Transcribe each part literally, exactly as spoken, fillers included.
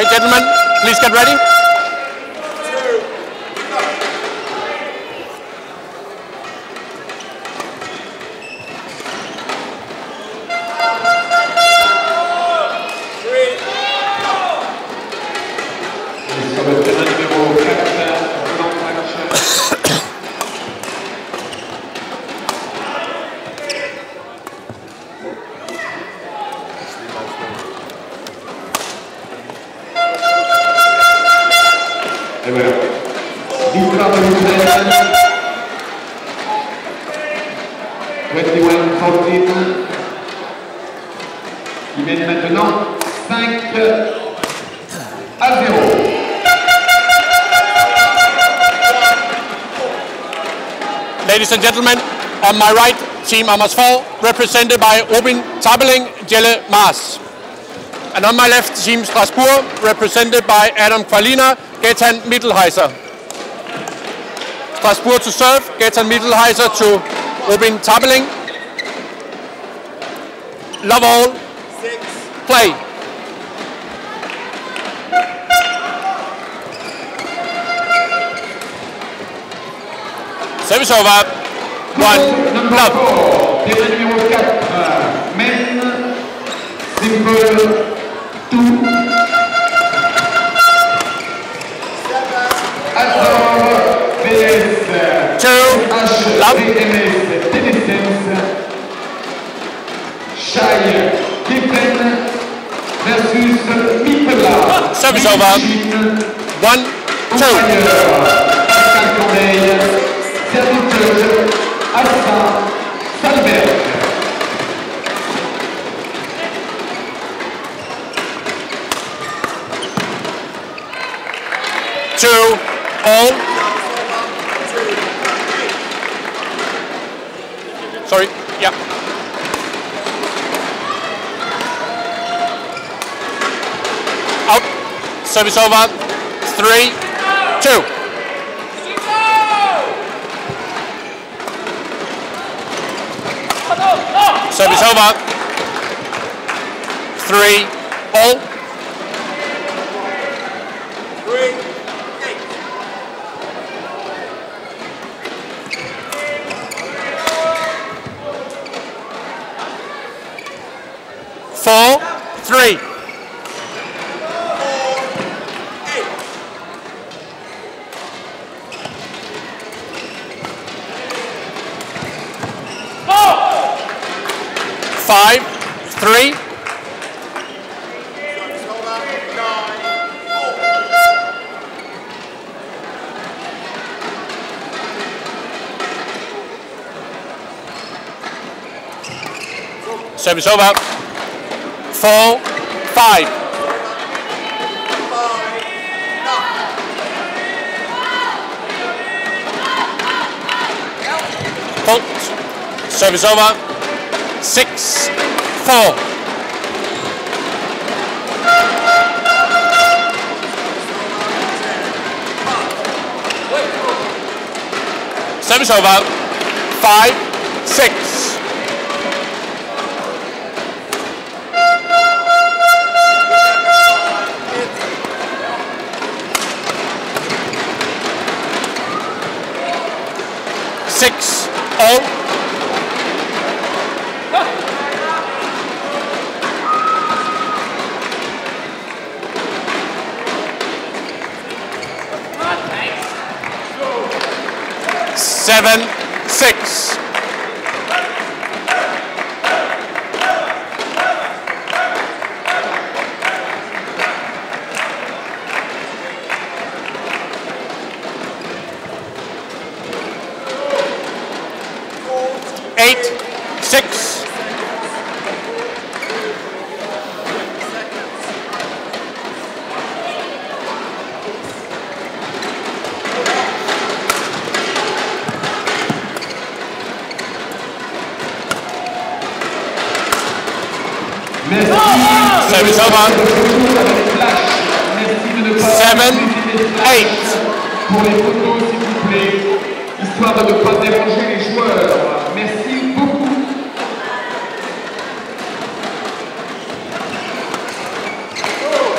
Okay, gentlemen, please get ready. Ladies and gentlemen, on my right, Team Amersfoort, represented by Robin Tabeling, Jelle Maas. And on my left, Team Strasbourg, represented by Adam Cwalina, Gaetan Mittelheisser. Strasbourg to serve, Gaetan Mittelheisser to Robin Tabeling. Love all, play. Service over. One, love. Table numéro quatre, men, simple, two. H, two, love. Shire, Kippen versus Mipela. Service over. One, two. Two, all. Sorry, yeah. Out, service over. Three, two. Service over. Three, all. Three, eight. Four, three. Five, three. Service over. Four, five. Four. Service over. Six, four. Service over. Five, six. Six, all. Seven, six. Eight, six. Service over. Seven, eight. Pour les photos, s'il vous plaît, histoire de ne pas déranger les joueurs. Merci beaucoup.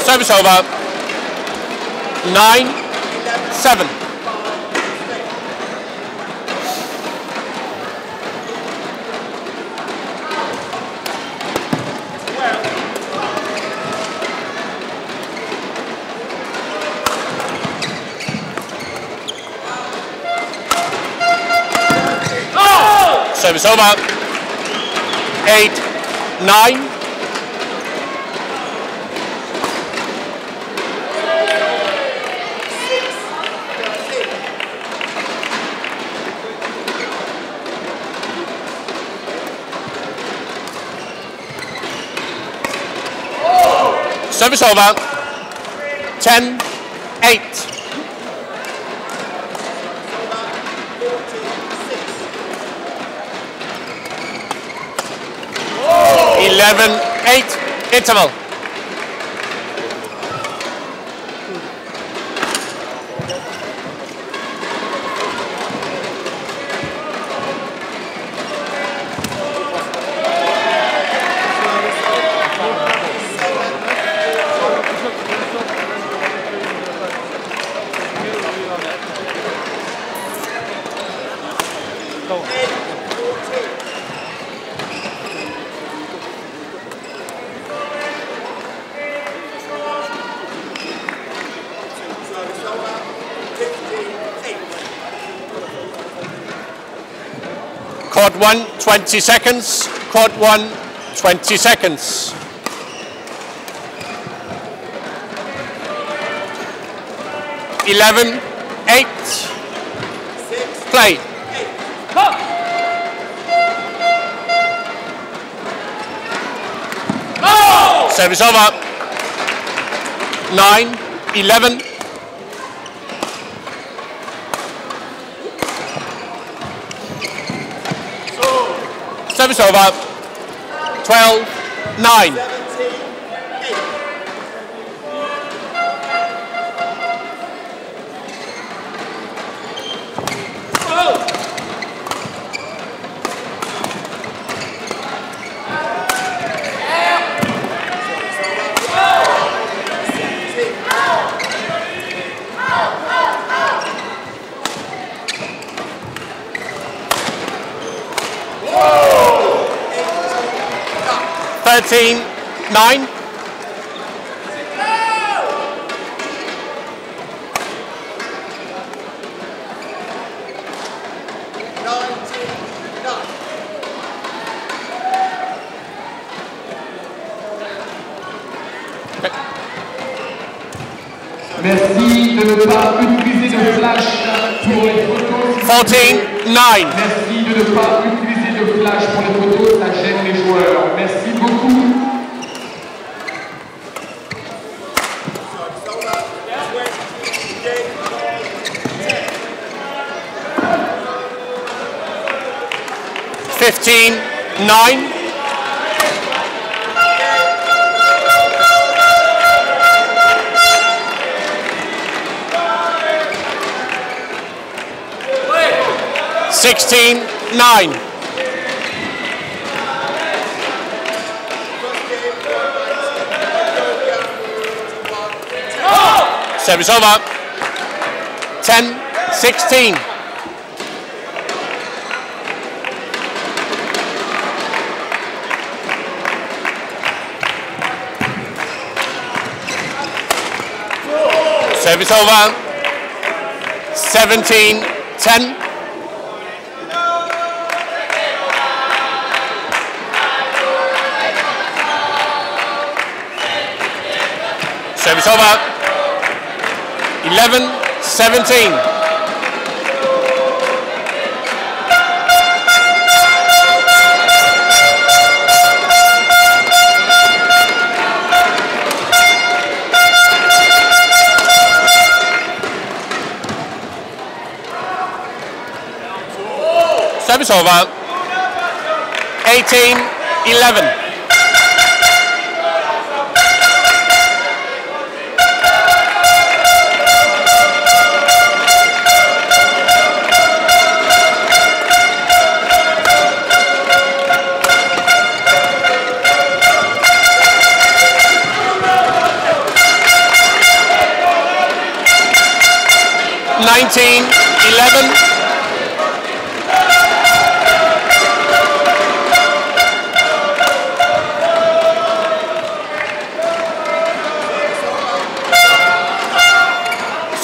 Service over. nine, seven. Oh! Service over. Eight, nine. Service over. Ten, eight. Oh. Eleven, eight. Interval. Quad one, twenty seconds. Quad one, twenty seconds. Eleven, eight. Play. Oh! Service over. Nine, eleven. Service over. Twelve, nine. Thirteen, nine. Merci de ne pas utiliser de flash pour les photos. Fourteen, nine. Merci de ne pas utiliser de flash pour les photos. Ça gêne les joueurs. Merci. Fifteen, nine. Sixteen, nine. Service over. Ten, sixteen. Service over. Seventeen, ten. Service over. Eleven, seventeen. Service over. Eighteen, eleven. nineteen eleven.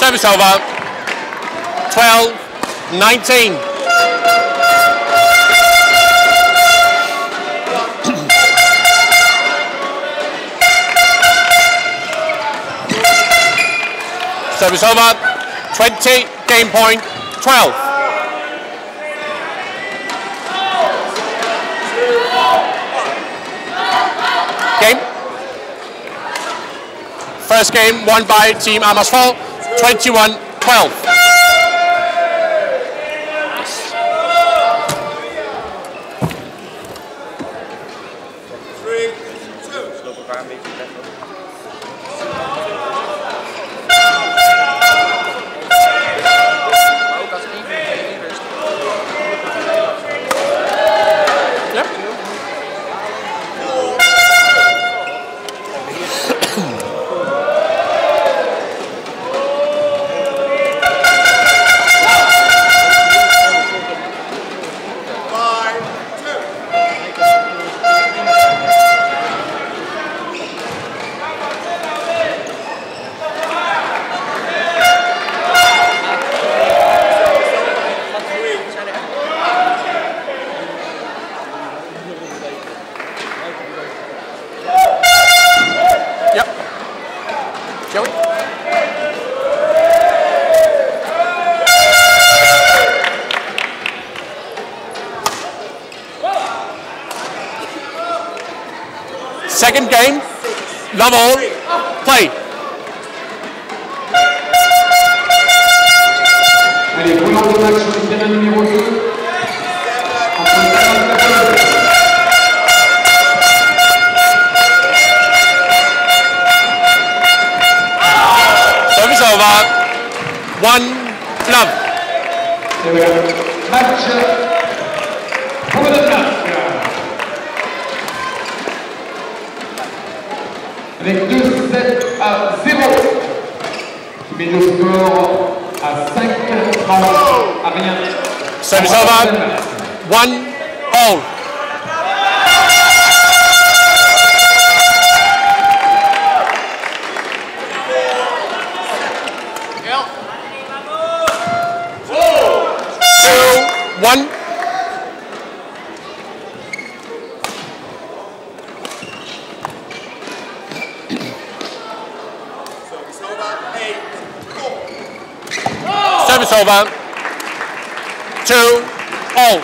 Service over, twelve nineteen. Service over, twenty, game point, twelve. Game. First game won by Team Amersfoort. twenty-one twelve. Second game, love all, play. Service over, one love. Avec deux sept à zéro, qui met le score à cinq à rien. Service over, one all. two one. Service over, two all.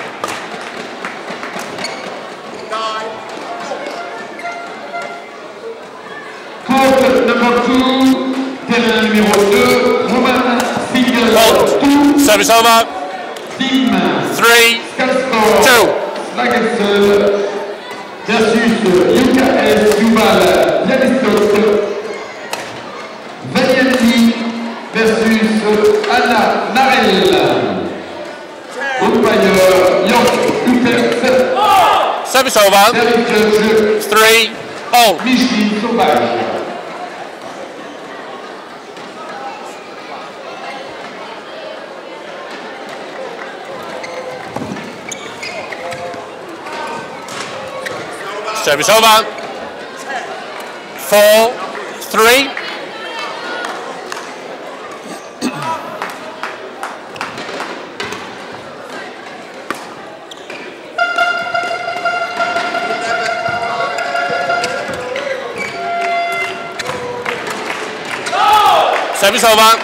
Court number two, terrain numéro deux, Roman Single two. Service over, team three, two. Lagerson, versus U K S Yuval Yanistos. Vaniati versus Anna Narel. Roomba Yoder. Service over. Three all. Michi Sauvage. Service over. Four three. Service over.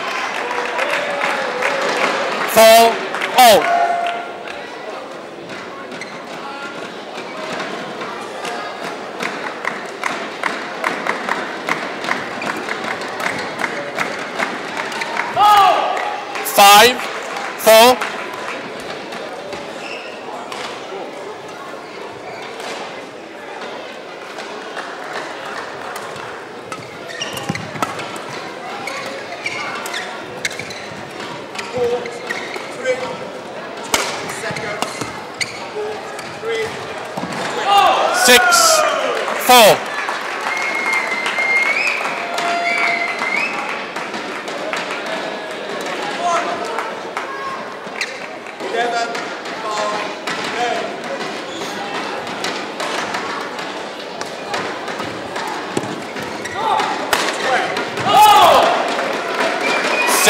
Four all. Five, four. six four.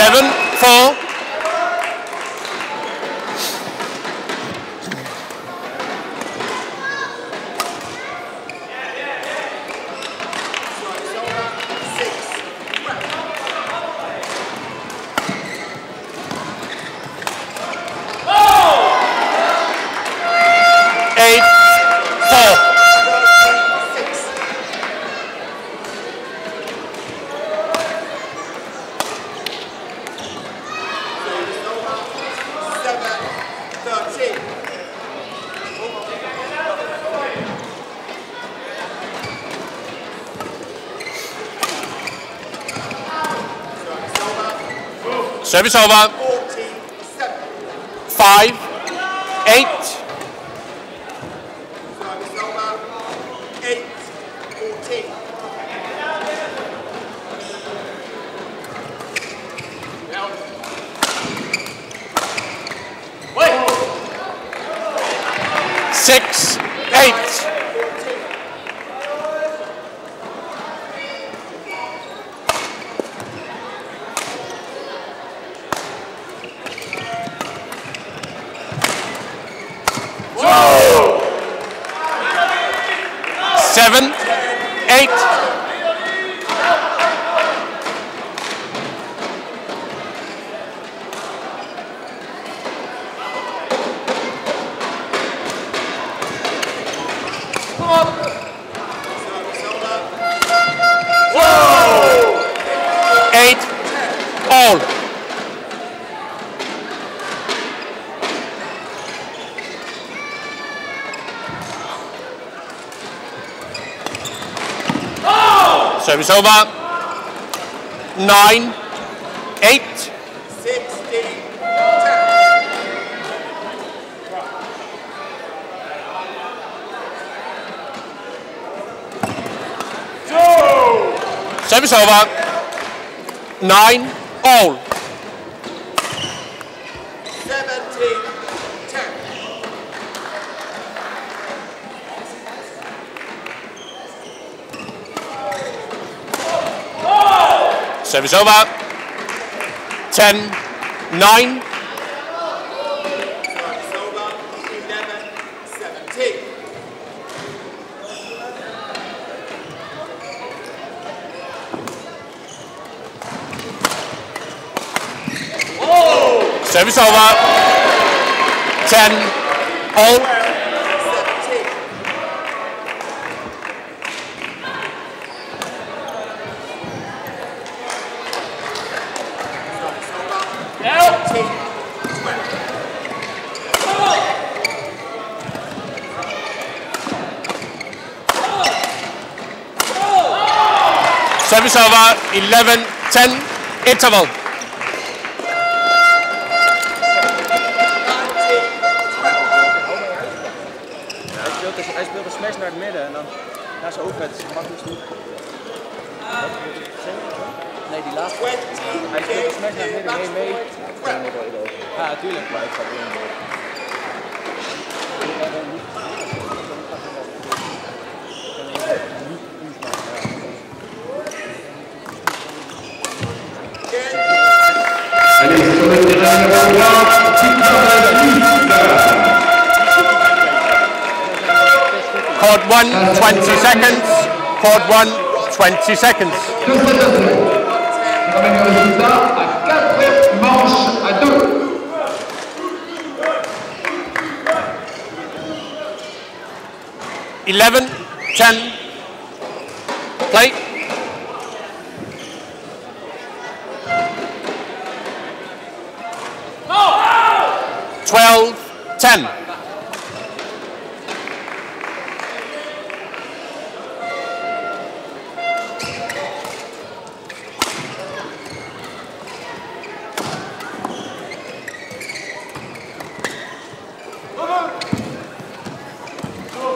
Seven, four. Service over. Five, eight. Service over. Eight, fourteen. Wait. Six, eight. Seven, eight. Whoa! Eight, all. Service over. Nine, eight. Sixteen, ten. Service over. Nine, all. Service over. Ten, nine. Service over. Eleven, seventeen. Whoa! Service over. Ten, all. Service over, eleven, ten, interval. Hij speelt een smash naar het midden en dan naar zijn overheid. Dat mag niet doen. Nee, die laatste. Hij speelt een smash naar het midden, heen mee. Ja, natuurlijk, maar ik ga het doen. Court one, twenty seconds. Court one, twenty seconds. Eleven, ten, play. twelve, ten.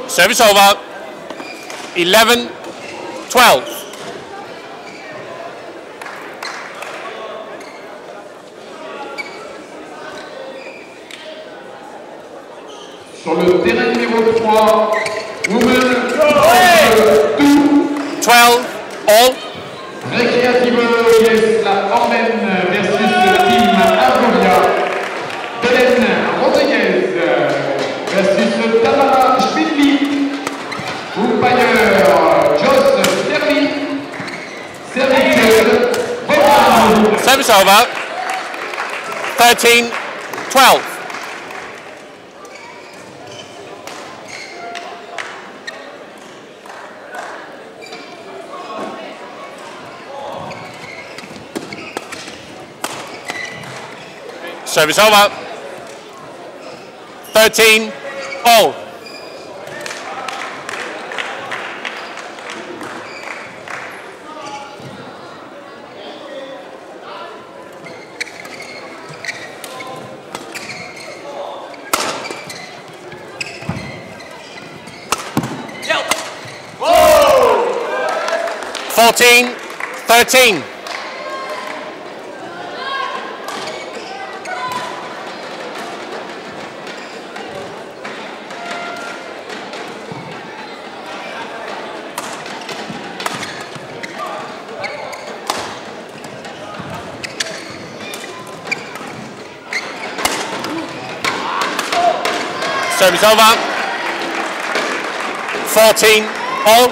Service over. eleven, twelve. Sur le terrain numéro trois, Women twelve, all. Récréative, yes, la Ormen versus over. thirteen twelve. Service over. thirteen all. fourteen thirteen. Service over. fourteen all.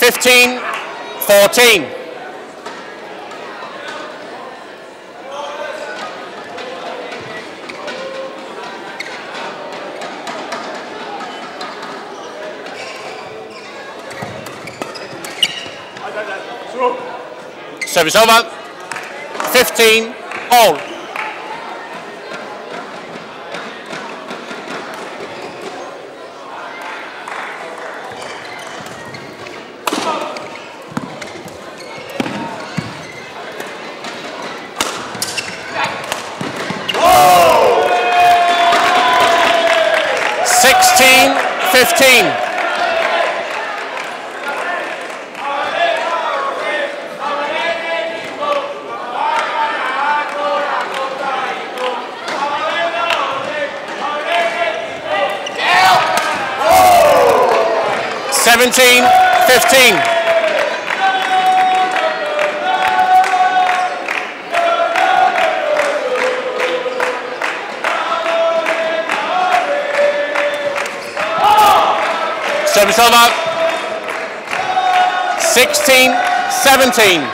fifteen fourteen. Service over. fifteen all. fifteen. seventeen fifteen. Service over. sixteen seventeen.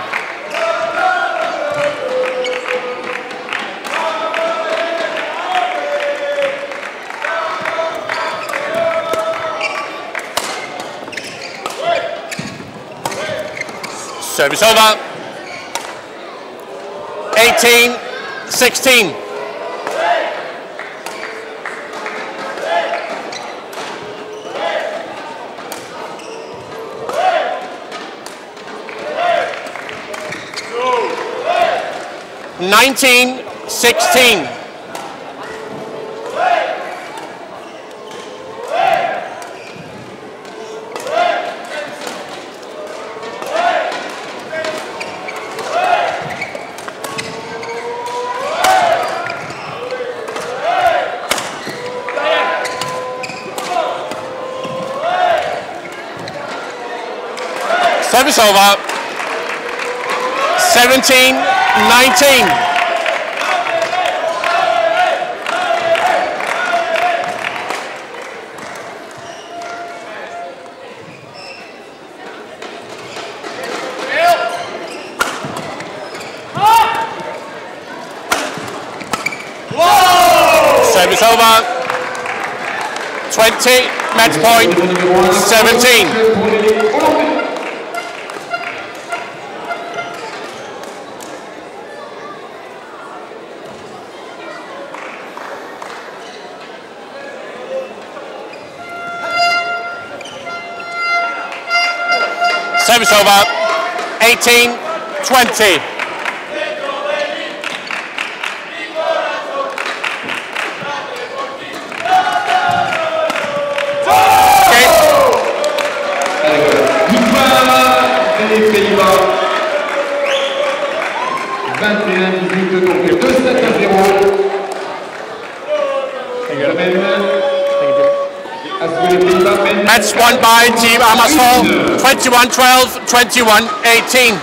Service over. eighteen sixteen. nineteen sixteen. Service over. seventeen nineteen. Service over. twenty, match point, seventeen. Service over. eighteen twenty. Okay. Match won by Team Amersfoort, twenty-one twelve, twenty-one eighteen.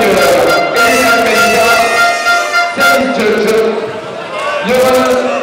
Gaetan Mittelheisser, service judge, Jelle Maas.